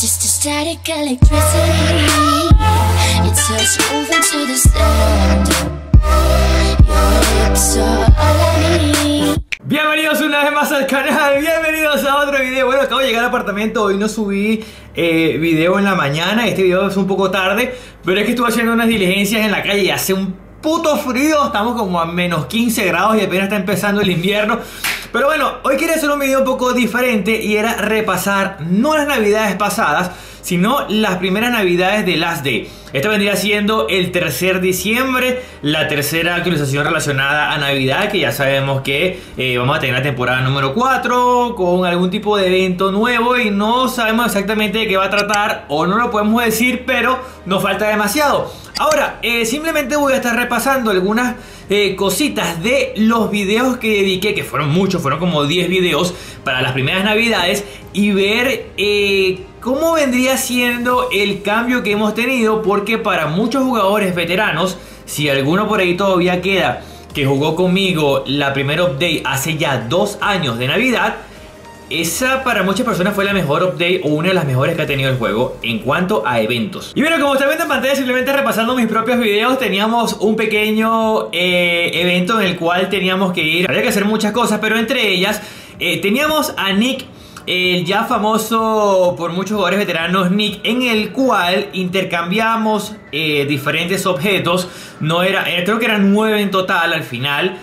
It's just a static electricity. It's us moving to the sound. Your lips are all I need. Bienvenidos una vez más al canal, bienvenidos a otro video. Bueno, acabo de llegar al apartamento, hoy no subí video en la mañana, este video es un poco tarde, pero es que estuve haciendo unas diligencias en la calle y hace un puto frío, estamos como a menos 15 grados y apenas está empezando el invierno. Pero bueno, hoy quería hacer un video un poco diferente y era repasar no las navidades pasadas, sino las primeras navidades de Last Day. Esto vendría siendo el tercer diciembre, la tercera actualización relacionada a Navidad, que ya sabemos que vamos a tener la temporada número 4 con algún tipo de evento nuevo y no sabemos exactamente de qué va a tratar o no lo podemos decir, pero nos falta demasiado. Ahora, simplemente voy a estar repasando algunas cositas de los videos que dediqué, que fueron muchos, fueron como 10 videos para las primeras navidades, y ver cómo vendría siendo el cambio que hemos tenido, porque para muchos jugadores veteranos, si alguno por ahí todavía queda que jugó conmigo la primera update hace ya 2 años de Navidad, esa para muchas personas fue la mejor update o una de las mejores que ha tenido el juego en cuanto a eventos. Y bueno, como está viendo en pantalla, simplemente repasando mis propios videos, teníamos un pequeño evento en el cual teníamos que ir. Había que hacer muchas cosas, pero entre ellas teníamos a Nick, el ya famoso por muchos jugadores veteranos Nick, en el cual intercambiamos diferentes objetos. No era, creo que eran 9 en total al final.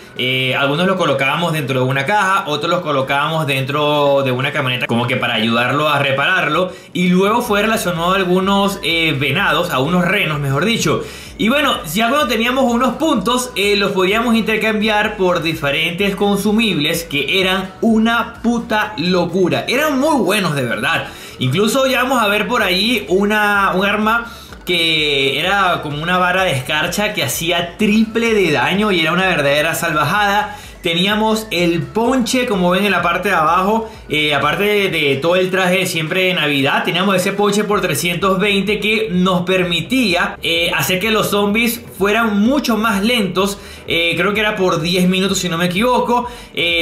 Algunos los colocábamos dentro de una caja, otros los colocábamos dentro de una camioneta, como que para ayudarlo a repararlo. Y luego fue relacionado a algunos venados, a unos renos mejor dicho. Y bueno, ya cuando teníamos unos puntos, los podíamos intercambiar por diferentes consumibles que eran una puta locura. Eran muy buenos de verdad. Incluso ya vamos a ver por ahí un arma que era como una vara de escarcha que hacía triple de daño y era una verdadera salvajada. Teníamos el ponche, como ven en la parte de abajo, aparte de todo el traje siempre de Navidad, teníamos ese ponche por 320 que nos permitía hacer que los zombies fueran mucho más lentos. Creo que era por 10 minutos si no me equivoco.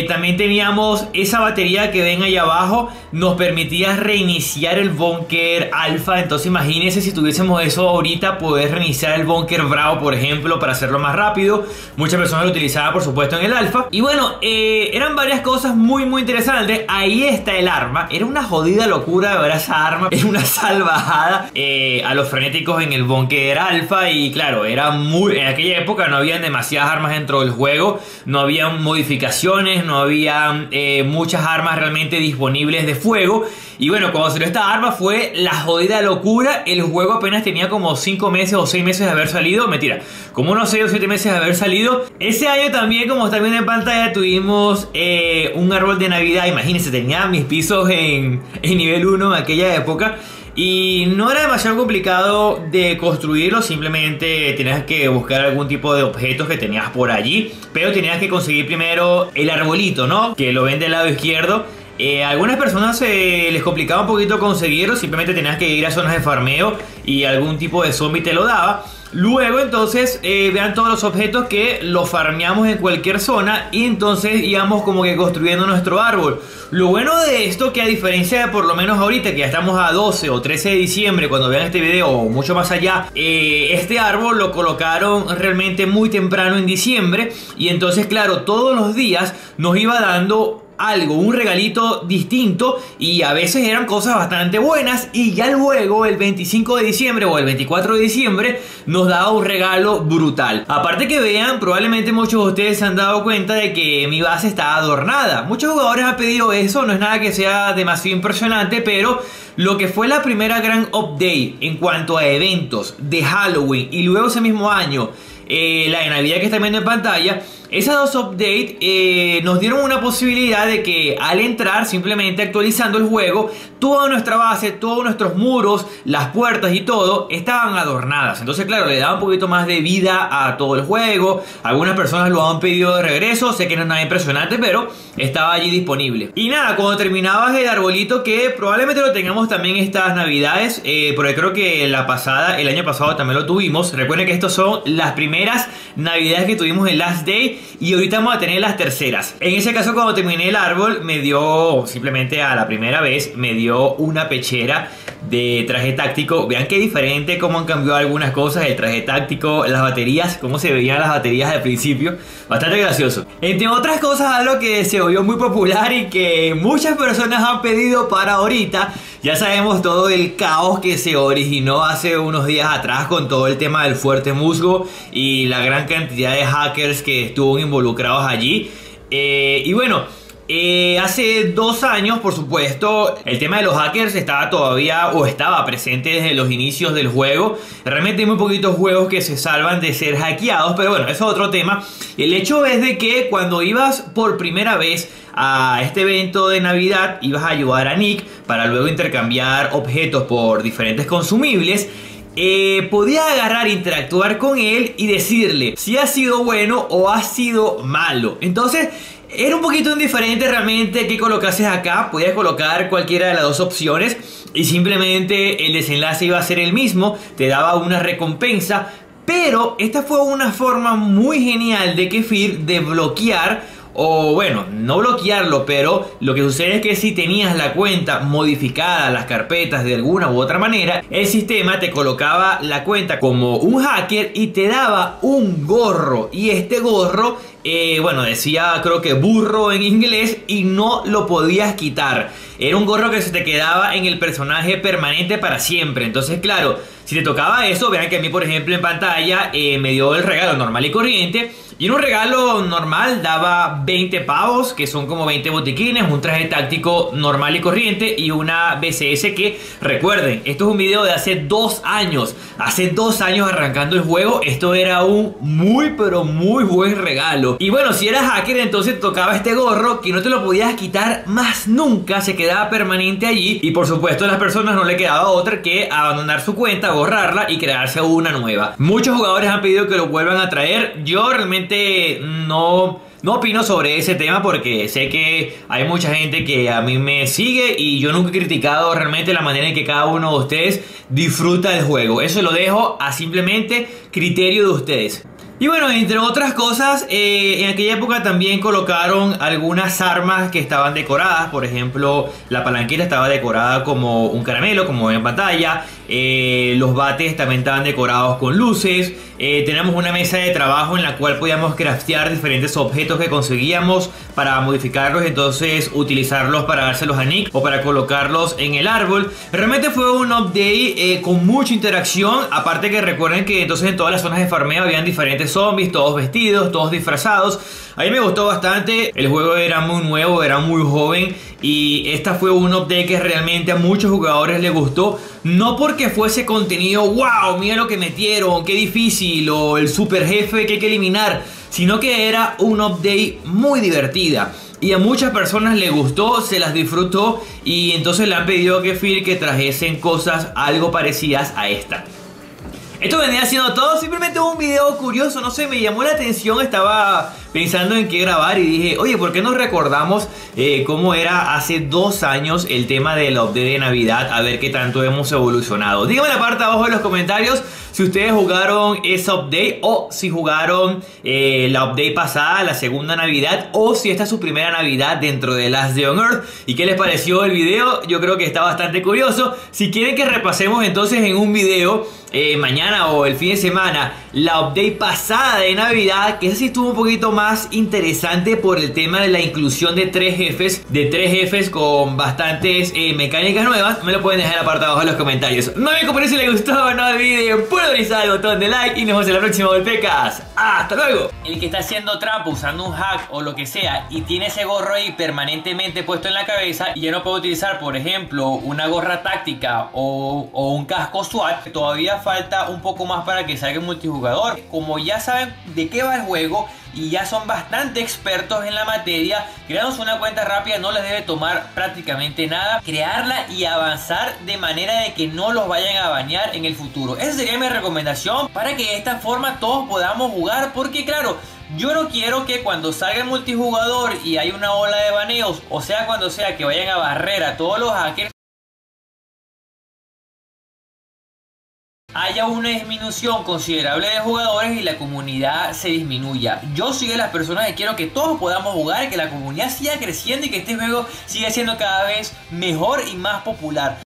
También teníamos esa batería que ven ahí abajo, nos permitía reiniciar el Bunker Alfa. Entonces imagínense si tuviésemos eso ahorita, poder reiniciar el Bunker Bravo por ejemplo para hacerlo más rápido. Muchas personas lo utilizaban por supuesto en el Alfa. Y bueno, eran varias cosas muy muy interesantes. Ahí está el arma, era una jodida locura de ver esa arma, era una salvajada a los frenéticos en el Bunker Alfa. Y claro, era muy, en aquella época no habían demasiadas armas dentro del juego, no había modificaciones, no había muchas armas realmente disponibles de fuego. Y bueno, cuando salió esta arma fue la jodida locura. El juego apenas tenía como 5 meses o 6 meses de haber salido, mentira, como unos 6 o 7 meses de haber salido. Ese año también, como está viendo en pantalla, tuvimos un árbol de Navidad. Imagínense, tenía mis pisos en nivel 1 en aquella época. Y no era demasiado complicado de construirlo, simplemente tenías que buscar algún tipo de objetos que tenías por allí. Pero tenías que conseguir primero el arbolito, ¿no? Que lo ven del lado izquierdo. Algunas personas les complicaba un poquito conseguirlo, simplemente tenías que ir a zonas de farmeo y algún tipo de zombie te lo daba. Luego entonces vean todos los objetos que los farmeamos en cualquier zona y entonces íbamos como que construyendo nuestro árbol. Lo bueno de esto, que a diferencia de por lo menos ahorita que ya estamos a 12 o 13 de diciembre cuando vean este video o mucho más allá, este árbol lo colocaron realmente muy temprano en diciembre y entonces claro, todos los días nos iba dando algo, un regalito distinto y a veces eran cosas bastante buenas. Y ya luego el 25 de diciembre o el 24 de diciembre nos daba un regalo brutal. Aparte que vean, probablemente muchos de ustedes se han dado cuenta de que mi base está adornada. Muchos jugadores han pedido eso, no es nada que sea demasiado impresionante, pero lo que fue la primera gran update en cuanto a eventos de Halloween y luego ese mismo año la de Navidad que están viendo en pantalla, esas dos updates nos dieron una posibilidad de que al entrar, simplemente actualizando el juego, toda nuestra base, todos nuestros muros, las puertas y todo estaban adornadas. Entonces claro, le daba un poquito más de vida a todo el juego. Algunas personas lo han pedido de regreso, sé que no es nada impresionante, pero estaba allí disponible. Y nada, cuando terminabas el arbolito, que probablemente lo tengamos también estas navidades, porque creo que la pasada, el año pasado también lo tuvimos. Recuerden que estas son las primeras navidades que tuvimos en Last Day y ahorita vamos a tener las terceras. En ese caso, cuando terminé el árbol, me dio, simplemente a la primera vez, me dio una pechera de traje táctico. Vean qué diferente cómo han cambiado algunas cosas, el traje táctico, las baterías, cómo se veían las baterías al principio, bastante gracioso. Entre otras cosas, algo que se volvió muy popular y que muchas personas han pedido para ahorita, ya sabemos todo el caos que se originó hace unos días atrás con todo el tema del fuerte musgo y la gran cantidad de hackers que estuvo involucrados allí. Y bueno, hace 2 años, por supuesto, el tema de los hackers estaba todavía o estaba presente desde los inicios del juego. Realmente hay muy poquitos juegos que se salvan de ser hackeados, pero bueno, eso es otro tema. El hecho es de que cuando ibas por primera vez a este evento de Navidad, ibas a ayudar a Nick para luego intercambiar objetos por diferentes consumibles. Podía agarrar, interactuar con él y decirle si ha sido bueno o ha sido malo. Entonces era un poquito indiferente realmente qué colocases acá, podías colocar cualquiera de las dos opciones y simplemente el desenlace iba a ser el mismo, te daba una recompensa. Pero esta fue una forma muy genial de Kefir de bloquear, o bueno, no bloquearlo, pero lo que sucede es que si tenías la cuenta modificada, las carpetas de alguna u otra manera, el sistema te colocaba la cuenta como un hacker y te daba un gorro. Y este gorro, bueno, decía creo que burro en inglés y no lo podías quitar. Era un gorro que se te quedaba en el personaje permanente para siempre. Entonces claro, si te tocaba eso, vean que a mí por ejemplo en pantalla me dio el regalo normal y corriente. Y en un regalo normal daba 20 pavos, que son como 20 botiquines, un traje táctico normal y corriente y una BCS que, recuerden, esto es un video de hace 2 años. Hace 2 años arrancando el juego, esto era un muy pero muy buen regalo. Y bueno, si eras hacker entonces tocaba este gorro que no te lo podías quitar más nunca, se quedaba permanente allí. Y por supuesto a las personas no le quedaba otra que abandonar su cuenta, borrarla y crearse una nueva. Muchos jugadores han pedido que lo vuelvan a traer. Yo realmente no opino sobre ese tema porque sé que hay mucha gente que a mí me sigue y yo nunca he criticado realmente la manera en que cada uno de ustedes disfruta el juego. Eso lo dejo a simplemente criterio de ustedes. Y bueno, entre otras cosas, en aquella época también colocaron algunas armas que estaban decoradas. Por ejemplo, la palanquita estaba decorada como un caramelo, como en pantalla. Los bates también estaban decorados con luces. Teníamos una mesa de trabajo en la cual podíamos craftear diferentes objetos que conseguíamos para modificarlos, entonces utilizarlos para dárselos a Nick o para colocarlos en el árbol. Realmente fue un update con mucha interacción. Aparte que recuerden que entonces en todas las zonas de farmeo habían diferentes zombies, todos vestidos, todos disfrazados. A mí me gustó bastante. El juego era muy nuevo, era muy joven y esta fue un update que realmente a muchos jugadores les gustó. No porque fuese contenido, wow, mira lo que metieron, qué difícil, o el super jefe que hay que eliminar, sino que era un update muy divertida. Y a muchas personas les gustó, se las disfrutó y entonces le han pedido a Kefir que trajesen cosas algo parecidas a esta. Esto venía siendo todo, simplemente un video curioso, no sé, me llamó la atención, estaba pensando en qué grabar y dije, oye, ¿por qué no recordamos cómo era hace 2 años el tema del update de Navidad? A ver qué tanto hemos evolucionado. Díganme en la parte de abajo de los comentarios si ustedes jugaron esa update o si jugaron la update pasada, la segunda Navidad, o si esta es su primera Navidad dentro de Last Day on Earth. ¿Y qué les pareció el video? Yo creo que está bastante curioso. Si quieren que repasemos entonces en un video mañana o el fin de semana la update pasada de Navidad, que esa sí estuvo un poquito más interesante por el tema de la inclusión de 3 jefes, con bastantes mecánicas nuevas, me lo pueden dejar aparte abajo en los comentarios. No me comenten si les gustó o no el video, pulverizar el botón de like y nos vemos en la próxima golpecas. ¡Hasta luego! El que está haciendo trampa usando un hack o lo que sea y tiene ese gorro ahí permanentemente puesto en la cabeza y ya no puede utilizar, por ejemplo, una gorra táctica o un casco SWAT, todavía falta un poco más para que salga el multijugador. Como ya saben de qué va el juego y ya son bastante expertos en la materia, crearnos una cuenta rápida no les debe tomar prácticamente nada, crearla y avanzar de manera de que no los vayan a banear en el futuro. Esa sería mi recomendación para que de esta forma todos podamos jugar, porque claro, yo no quiero que cuando salga el multijugador y hay una ola de baneos, o sea cuando sea que vayan a barrer a todos los hackers, haya una disminución considerable de jugadores y la comunidad se disminuya. Yo soy de las personas que quiero que todos podamos jugar, que la comunidad siga creciendo y que este juego siga siendo cada vez mejor y más popular.